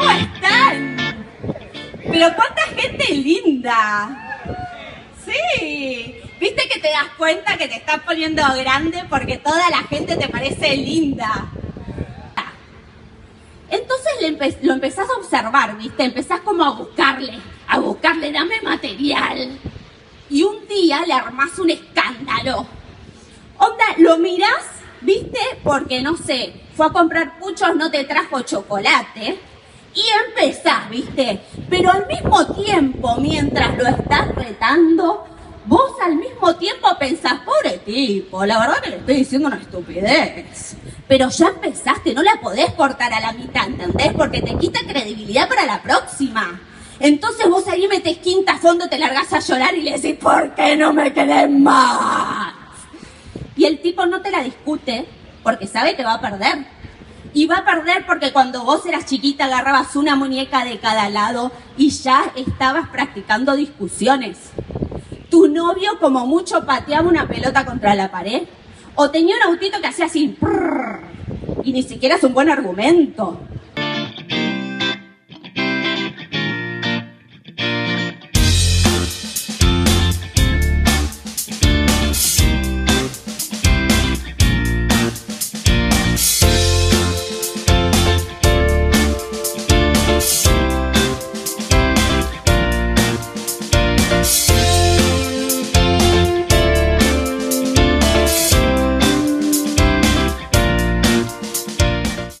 ¿Cómo están? Pero cuánta gente linda. Sí. ¿Viste que te das cuenta que te estás poniendo grande porque toda la gente te parece linda? Entonces lo empezás a observar, ¿viste? Empezás como a buscarle, dame material. Y un día le armás un escándalo. Onda, lo mirás, ¿viste? Porque, no sé, fue a comprar puchos, no te trajo chocolate. Y empezás, ¿viste? Pero al mismo tiempo, mientras lo estás retando, vos al mismo tiempo pensás, pobre tipo, la verdad que le estoy diciendo una estupidez. Pero ya empezaste, no la podés cortar a la mitad, ¿entendés? Porque te quita credibilidad para la próxima. Entonces vos ahí metés quinta a fondo, te largás a llorar y le decís, ¿por qué no me querés más? Y el tipo no te la discute porque sabe que va a perder. Y va a perder porque cuando vos eras chiquita agarrabas una muñeca de cada lado y ya estabas practicando discusiones. Tu novio como mucho pateaba una pelota contra la pared o tenía un autito que hacía así, prrr, y ni siquiera es un buen argumento.